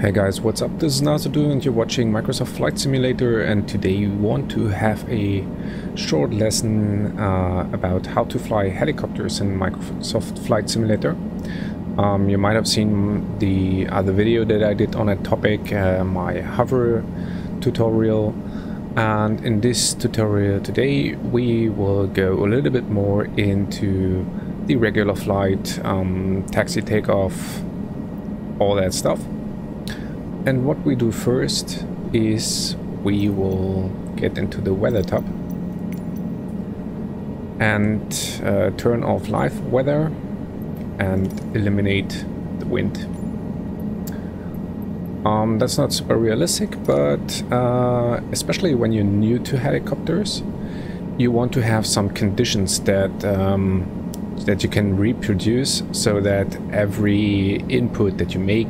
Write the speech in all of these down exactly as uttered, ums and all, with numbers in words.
Hey guys, what's up? This is Nazradu and you're watching Microsoft Flight Simulator, and today we want to have a short lesson uh, about how to fly helicopters in Microsoft Flight Simulator. Um, you might have seen the other video that I did on a topic, uh, my hover tutorial, and in this tutorial today we will go a little bit more into the regular flight, um, taxi takeoff, all that stuff. And what we do first is we will get into the weather tab and uh, turn off live weather and eliminate the wind. Um, that's not super realistic, but uh, especially when you're new to helicopters, you want to have some conditions that um, that you can reproduce, so that every input that you make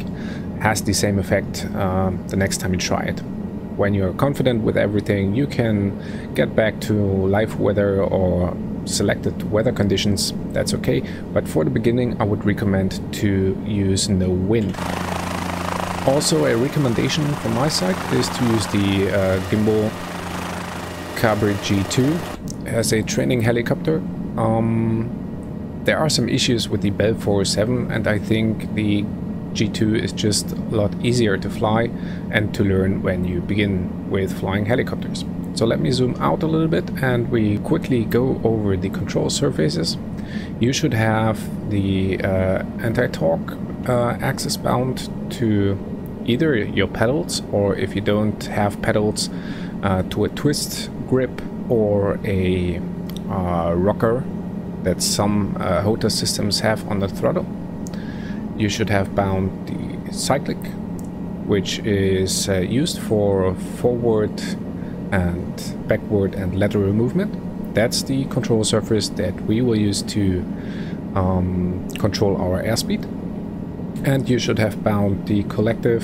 has the same effect uh, the next time you try it. When you're confident with everything, you can get back to live weather or selected weather conditions. That's okay, but for the beginning I would recommend to use no wind. Also, a recommendation from my side is to use the uh, Gimbal coverage G two as a training helicopter. Um, there are some issues with the Bell four oh seven, and I think the G two is just a lot easier to fly and to learn when you begin with flying helicopters. So let me zoom out a little bit and we quickly go over the control surfaces. You should have the uh, anti-torque uh, axis bound to either your pedals, or if you don't have pedals, uh, to a twist grip or a uh, rocker that some uh, HOTA systems have on the throttle. You should have bound the cyclic, which is uh, used for forward and backward and lateral movement. That's the control surface that we will use to um, control our airspeed. And you should have bound the collective,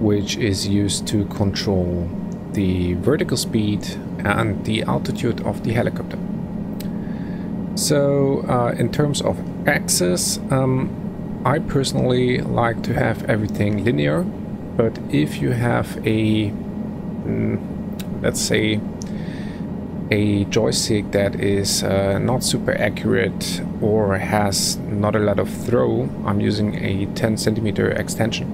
which is used to control the vertical speed and the altitude of the helicopter. So uh, in terms of axis, um, I personally like to have everything linear, but if you have a, mm, let's say, a joystick that is uh, not super accurate or has not a lot of throw — I'm using a ten centimeter extension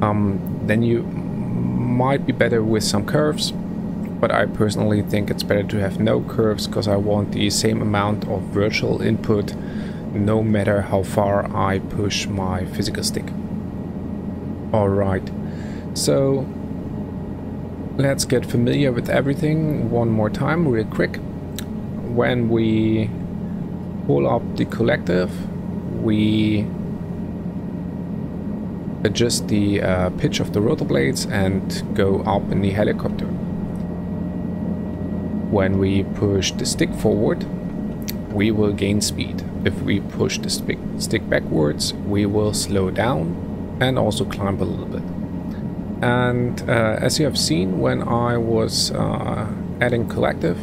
— um, then you might be better with some curves, but I personally think it's better to have no curves, because I want the same amount of virtual input no matter how far I push my physical stick. Alright, so let's get familiar with everything one more time real quick. When we pull up the collective, we adjust the uh, pitch of the rotor blades and go up in the helicopter. When we push the stick forward, we will gain speed. If we push the stick backwards, we will slow down and also climb a little bit. And uh, as you have seen, when I was uh, adding collective,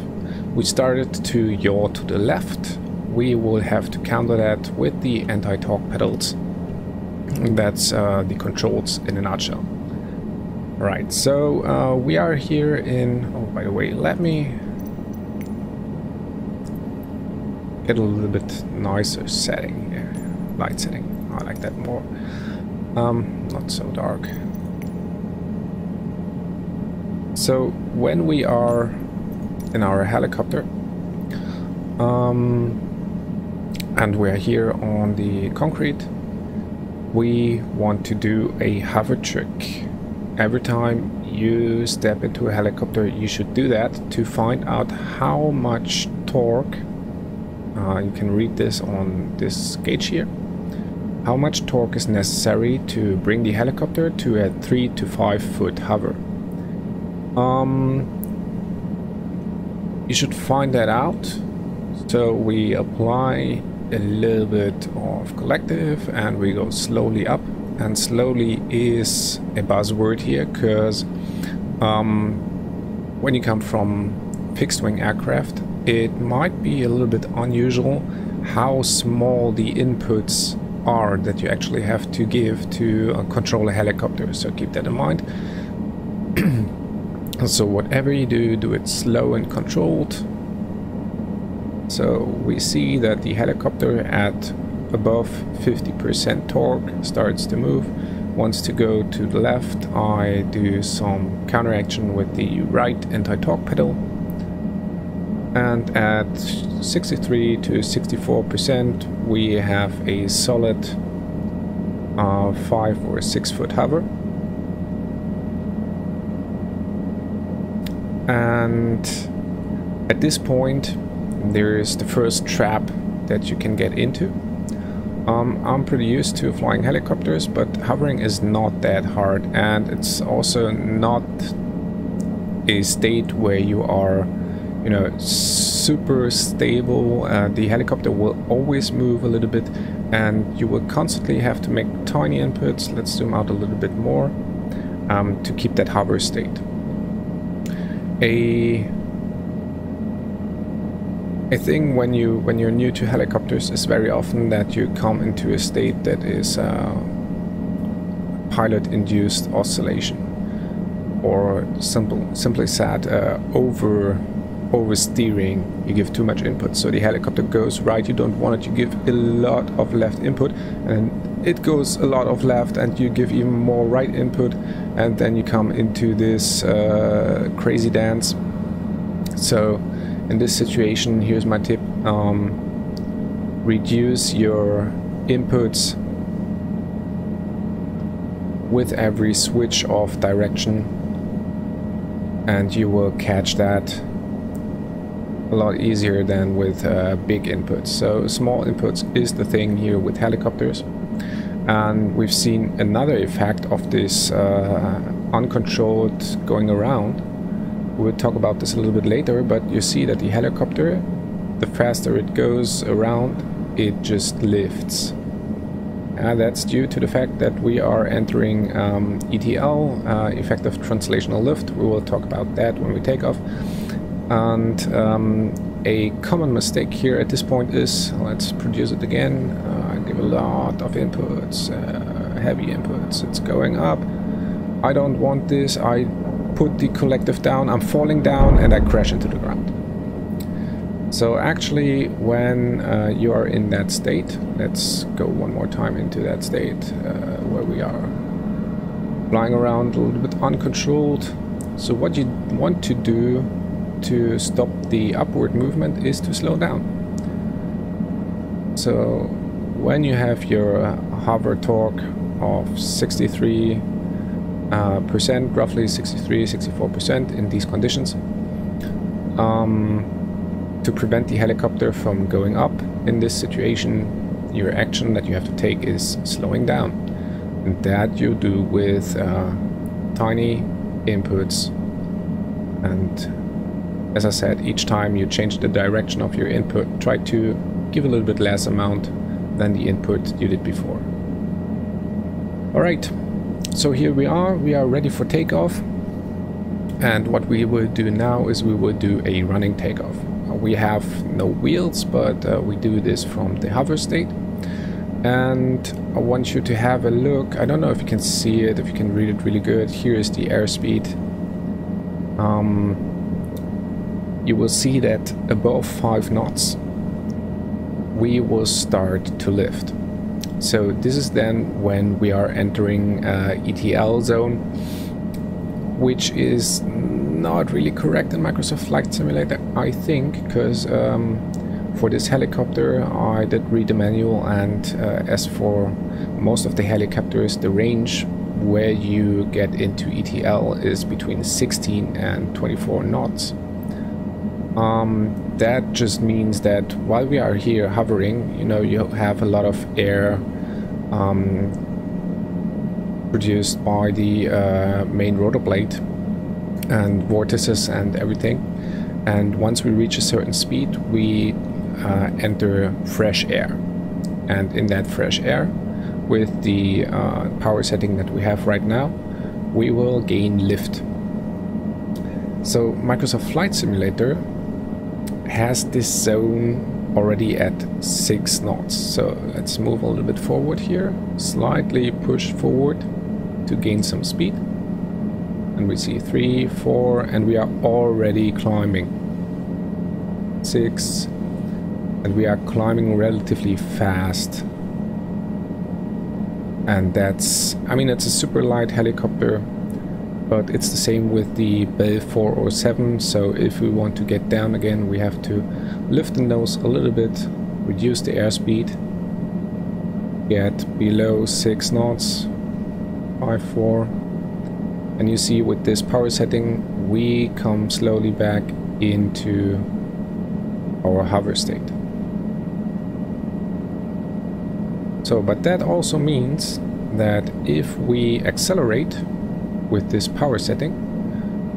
we started to yaw to the left. We will have to counter that with the anti-torque pedals. That's uh, the controls in a nutshell. Right, so uh, we are here in... Oh, by the way, let me... get a little bit nicer setting, yeah, light setting. I like that more. Um, not so dark. So when we are in our helicopter, um, and we're here on the concrete, we want to do a hover trick. Every time you step into a helicopter, you should do that to find out how much torque — Uh, you can read this on this gauge here — how much torque is necessary to bring the helicopter to a three to five foot hover. Um, you should find that out. So we apply a little bit of collective and we go slowly up, and slowly is a buzzword here, because um, when you come from fixed wing aircraft, it might be a little bit unusual how small the inputs R that you actually have to give to uh, control a helicopter, so keep that in mind. So whatever you do, do it slow and controlled. So we see that the helicopter at above fifty percent torque starts to move. Wants to go to the left, I do some counteraction with the right anti-torque pedal. And at sixty-three to sixty-four percent we have a solid uh, five or six foot hover. And at this point there is the first trap that you can get into. Um, I'm pretty used to flying helicopters, but hovering is not that hard, and it's also not a state where you are, you know, super stable. Uh, the helicopter will always move a little bit, and you will constantly have to make tiny inputs. Let's zoom out a little bit more um, to keep that hover state. A A thing when you when you're new to helicopters is very often that you come into a state that is uh, pilot-induced oscillation, or simple, simply said, uh, over oversteering. You give too much input, so the helicopter goes right. You don't want it. You give a lot of left input, and it goes a lot of left, and you give even more right input, and then you come into this uh, crazy dance. So in this situation, here's my tip, um, reduce your inputs with every switch of direction, and you will catch that a lot easier than with uh, big inputs. So small inputs is the thing here with helicopters, and we've seen another effect of this uh, uncontrolled going around. We'll talk about this a little bit later, but you see that the helicopter, the faster it goes around, it just lifts. And that's due to the fact that we are entering um, E T L, uh, effective translational lift. We will talk about that when we take off. And um, a common mistake here at this point is, let's produce it again, uh, give a lot of inputs, uh, heavy inputs, it's going up. I don't want this. I put the collective down, I'm falling down, and I crash into the ground. So actually, when uh, you are in that state, let's go one more time into that state uh, where we are flying around a little bit uncontrolled. So what you want to do to stop the upward movement is to slow down. So when you have your uh, hover torque of sixty-three Uh, percent, roughly sixty-three, sixty-four percent in these conditions, um, to prevent the helicopter from going up. In this situation, your action that you have to take is slowing down, and that you do with uh, tiny inputs. And as I said, each time you change the direction of your input, try to give a little bit less amount than the input you did before. All right. So here we are, we are ready for takeoff, and what we will do now is we will do a running takeoff. We have no wheels, but uh, we do this from the hover state, and I want you to have a look. I don't know if you can see it, if you can read it really good. Here is the airspeed. Um, you will see that above five knots we will start to lift. So this is then when we are entering uh, E T L zone, which is not really correct in Microsoft Flight Simulator, I think, because um, for this helicopter I did read the manual, and uh, as for most of the helicopters, the range where you get into E T L is between sixteen and twenty-four knots. Um, that just means that while we are here hovering, you know, you have a lot of air um, produced by the uh, main rotor blade and vortices and everything. And once we reach a certain speed, we uh, enter fresh air. And in that fresh air, with the uh, power setting that we have right now, we will gain lift. So Microsoft Flight Simulator has this zone already at six knots. So let's move a little bit forward here, slightly push forward to gain some speed. And we see three, four, and we are already climbing. Six, and we are climbing relatively fast. And that's, I mean, it's a super light helicopter, but it's the same with the Bell four oh seven. So if we want to get down again, we have to lift the nose a little bit, reduce the airspeed, get below six knots, five, four. And you see with this power setting, we come slowly back into our hover state. So, but that also means that if we accelerate with this power setting,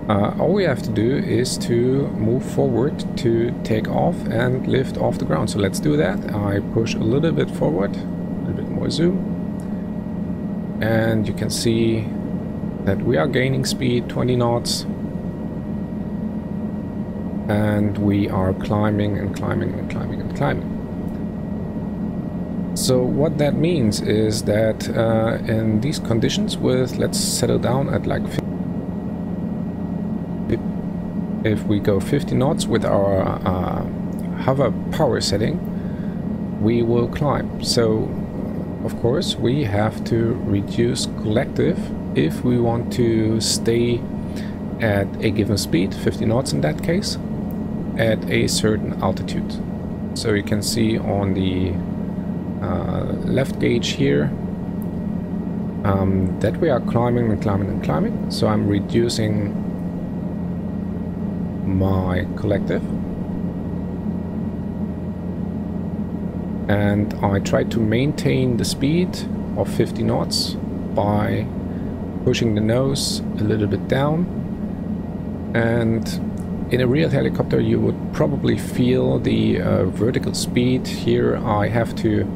uh, all we have to do is to move forward to take off and lift off the ground. So let's do that. I push a little bit forward, a little bit more zoom, and you can see that we are gaining speed, twenty knots, and we are climbing and climbing and climbing and climbing. So what that means is that uh, in these conditions, with let's settle down at like fifty, if we go fifty knots with our uh, hover power setting, we will climb. So of course we have to reduce collective if we want to stay at a given speed, fifty knots in that case, at a certain altitude. So you can see on the uh, left gauge here um, that we are climbing and climbing and climbing. So I'm reducing my collective. And I try to maintain the speed of fifty knots by pushing the nose a little bit down. And in a real helicopter you would probably feel the uh, vertical speed. Here I have to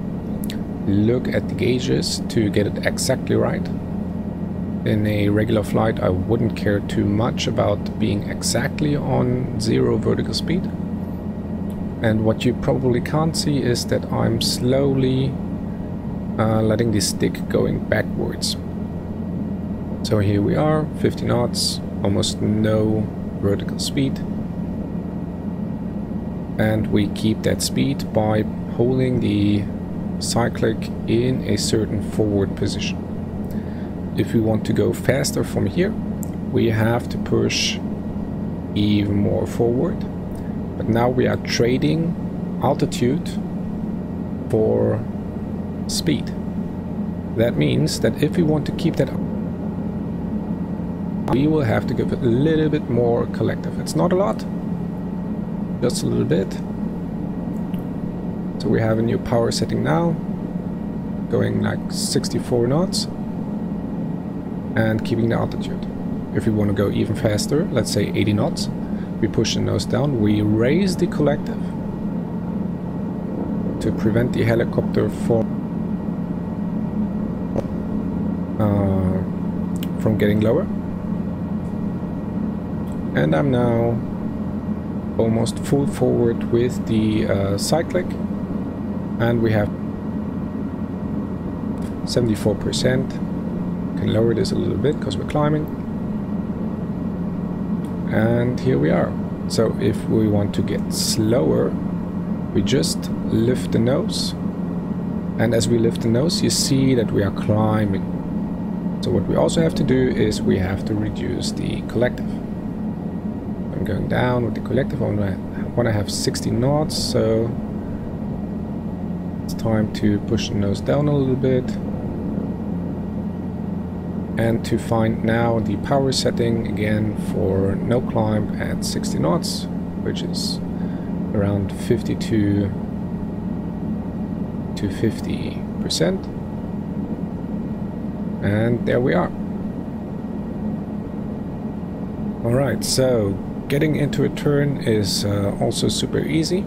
look at the gauges to get it exactly right. In a regular flight I wouldn't care too much about being exactly on zero vertical speed. And what you probably can't see is that I'm slowly uh, letting the stick going backwards. So here we are, fifty knots, almost no vertical speed. And we keep that speed by holding the cyclic in a certain forward position. If we want to go faster from here, we have to push even more forward. But now we are trading altitude for speed. That means that if we want to keep that up, we will have to give it a little bit more collective. It's not a lot, just a little bit. So we have a new power setting now, going like sixty-four knots and keeping the altitude. If we want to go even faster, let's say eighty knots, we push the nose down, we raise the collective to prevent the helicopter from uh, from getting lower. And I'm now almost full forward with the uh, cyclic, and we have seventy-four percent. Can lower this a little bit because we're climbing. And here we are. So if we want to get slower, we just lift the nose, and as we lift the nose you see that we are climbing. So what we also have to do is we have to reduce the collective. Going down with the collective, I want to have sixty knots, so it's time to push the nose down a little bit and to find now the power setting again for no climb at sixty knots, which is around fifty-two to fifty percent. And there we are. Alright, so getting into a turn is uh, also super easy.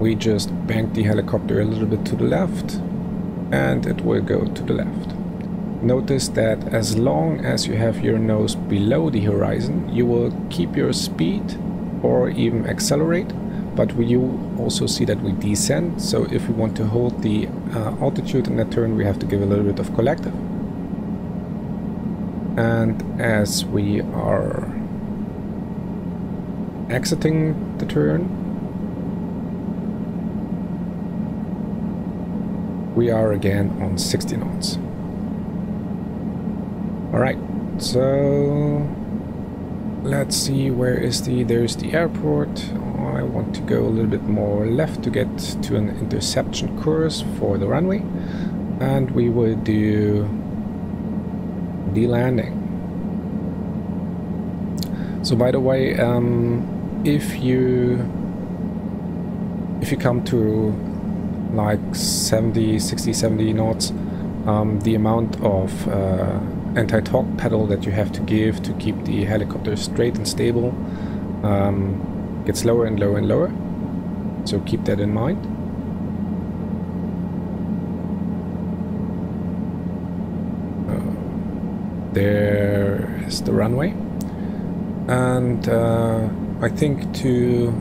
We just bank the helicopter a little bit to the left and it will go to the left. Notice that as long as you have your nose below the horizon, you will keep your speed or even accelerate, but we you also see that we descend. So if we want to hold the uh, altitude in that turn, we have to give a little bit of collective. And as we are exiting the turn, we are again on sixty knots. All right, so let's see, where is the, there's the airport. Oh, I want to go a little bit more left to get to an interception course for the runway. And we will do the landing. So by the way, um, if you, if you come to like sixty, seventy knots, um, the amount of uh, anti-torque pedal that you have to give to keep the helicopter straight and stable um, gets lower and lower and lower, so keep that in mind. Uh, there is the runway, and uh, I think to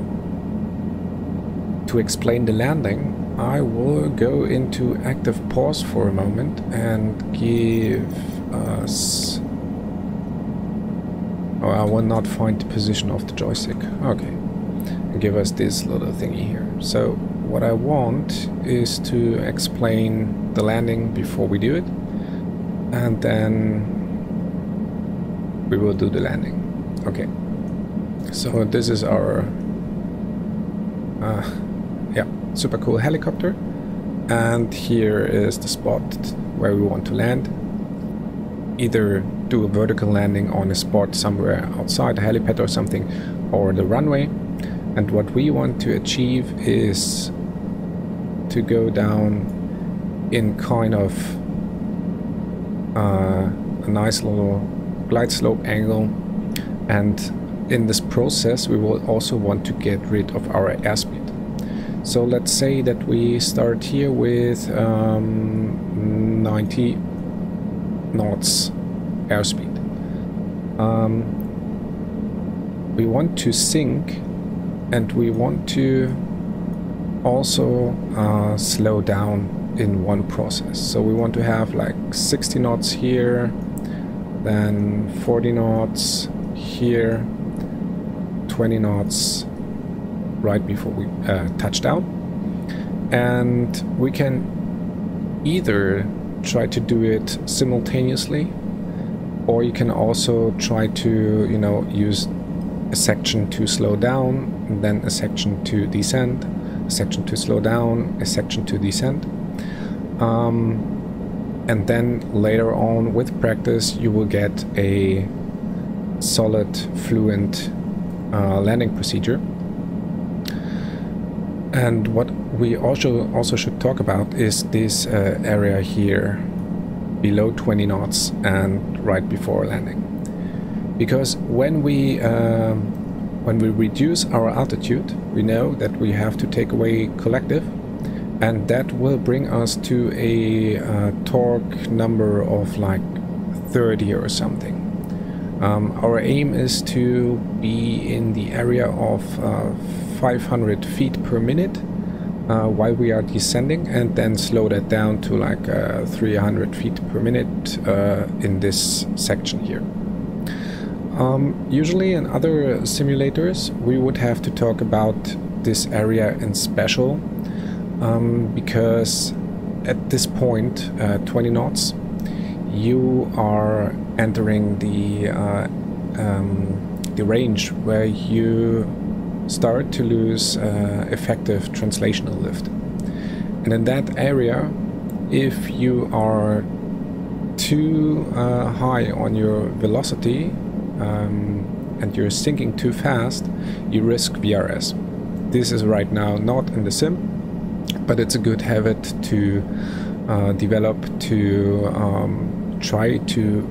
to explain the landing, I will go into active pause for a moment and give us... Oh, I will not find the position of the joystick. Okay. And give us this little thingy here. So what I want is to explain the landing before we do it, and then we will do the landing. Okay. So this is our... Uh, yeah. Super cool helicopter, and here is the spot where we want to land. Either do a vertical landing on a spot somewhere outside the helipad or something, or the runway. And what we want to achieve is to go down in kind of uh, a nice little glide slope angle, and in this process we will also want to get rid of our airspeed. So let's say that we start here with um, ninety knots airspeed. Um, we want to sink, and we want to also uh, slow down in one process. So we want to have like sixty knots here, then forty knots here, twenty knots right before we uh, touch down. And we can either try to do it simultaneously, or you can also try to, you know, use a section to slow down, and then a section to descend, a section to slow down, a section to descend. Um, and then later on with practice you will get a solid, fluent uh, landing procedure. And what we also also should talk about is this uh, area here below twenty knots and right before landing, because when we uh, when we reduce our altitude, we know that we have to take away collective, and that will bring us to a uh, torque number of like thirty or something. Um, our aim is to be in the area of uh, five hundred feet per minute uh, while we are descending, and then slow that down to like uh, three hundred feet per minute uh, in this section here. Um, usually in other simulators we would have to talk about this area in special, um, because at this point, uh, twenty knots, you are entering the uh, um, the range where you start to lose uh, effective translational lift. And in that area, if you are too uh, high on your velocity um, and you're sinking too fast, you risk V R S. This is right now not in the sim, but it's a good habit to uh, develop, to um, try to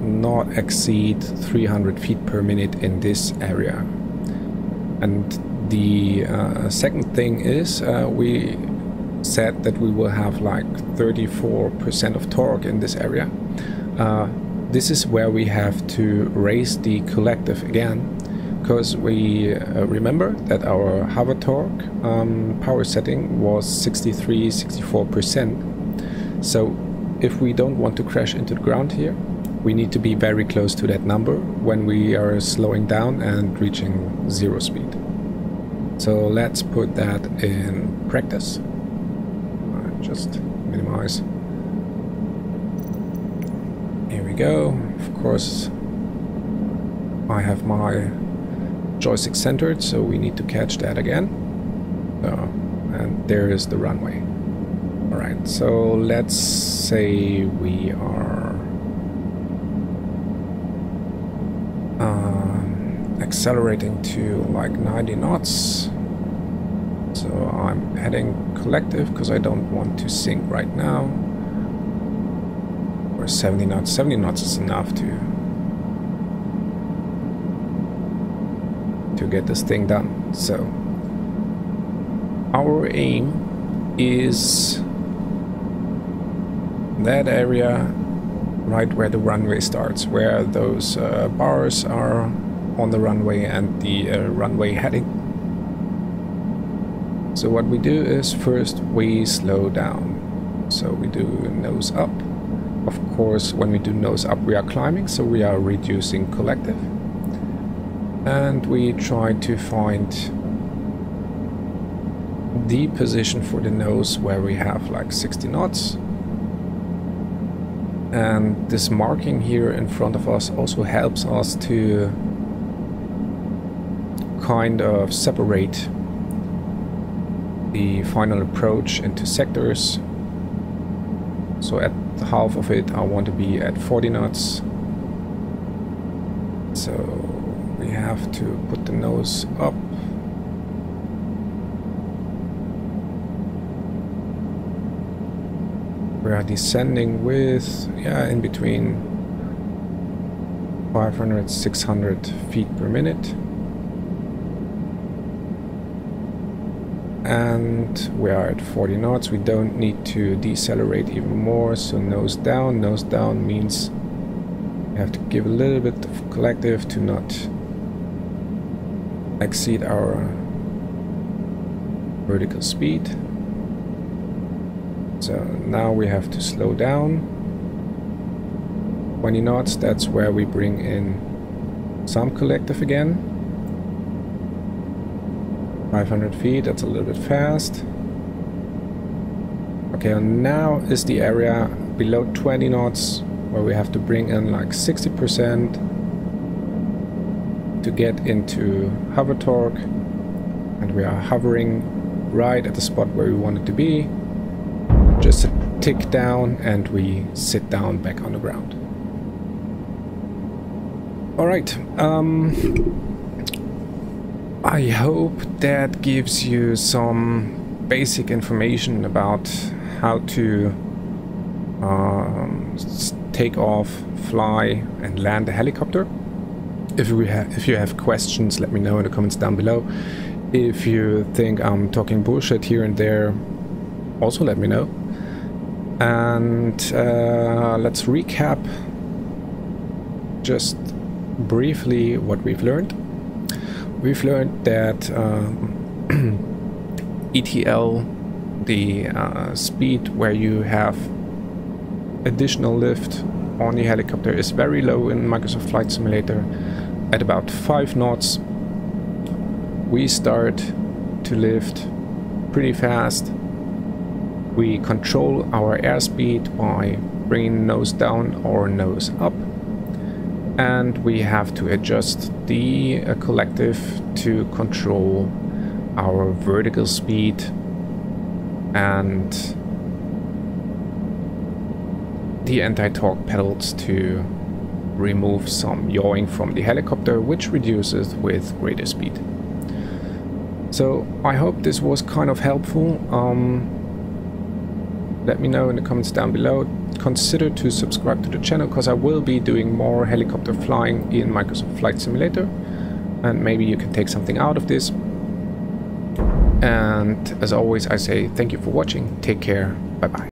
not exceed three hundred feet per minute in this area. And the uh, second thing is, uh, we said that we will have like thirty-four percent of torque in this area. Uh, this is where we have to raise the collective again, because we uh, remember that our hover torque um, power setting was sixty-three, sixty-four percent. So if we don't want to crash into the ground here, we need to be very close to that number when we are slowing down and reaching zero speed. So let's put that in practice. Just minimize. Here we go. Of course, I have my joystick centered, so we need to catch that again. Uh, and there is the runway. All right, so let's say we are um, accelerating to like ninety knots. So I'm heading collective because I don't want to sink right now. Or seventy knots. seventy knots is enough to to get this thing done. So our aim is that area right where the runway starts, where those uh, bars are on the runway and the uh, runway heading. So what we do is first we slow down. So we do nose up. Of course, when we do nose up, we are climbing, so we are reducing collective. And we try to find the position for the nose where we have like sixty knots. And this marking here in front of us also helps us to kind of separate the final approach into sectors. So at half of it I want to be at forty knots. So we have to put the nose up. We are descending with, yeah, in between five hundred to six hundred feet per minute. And we are at forty knots. We don't need to decelerate even more, so nose down. Nose down means we have to give a little bit of collective to not exceed our vertical speed. So now we have to slow down. twenty knots, that's where we bring in some collective again. five hundred feet, that's a little bit fast. Okay, and now is the area below twenty knots where we have to bring in like sixty percent to get into hover torque. And we are hovering right at the spot where we want it to be. Just a tick down and we sit down back on the ground. All right. Um, I hope that gives you some basic information about how to um, take off, fly, and land a helicopter. If we ha if you have questions, let me know in the comments down below. If you think I'm talking bullshit here and there, also let me know. And uh, let's recap just briefly what we've learned. We've learned that um, E T L, the uh, speed where you have additional lift on the helicopter, is very low in Microsoft Flight Simulator. At about five knots, we start to lift pretty fast. We control our airspeed by bringing nose down or nose up. And we have to adjust the uh, collective to control our vertical speed and the anti-torque pedals to remove some yawing from the helicopter, which reduces with greater speed. So I hope this was kind of helpful. Um, let me know in the comments down below. Consider to subscribe to the channel, because I will be doing more helicopter flying in Microsoft Flight Simulator, and maybe you can take something out of this. And as always, I say thank you for watching. Take care. Bye bye.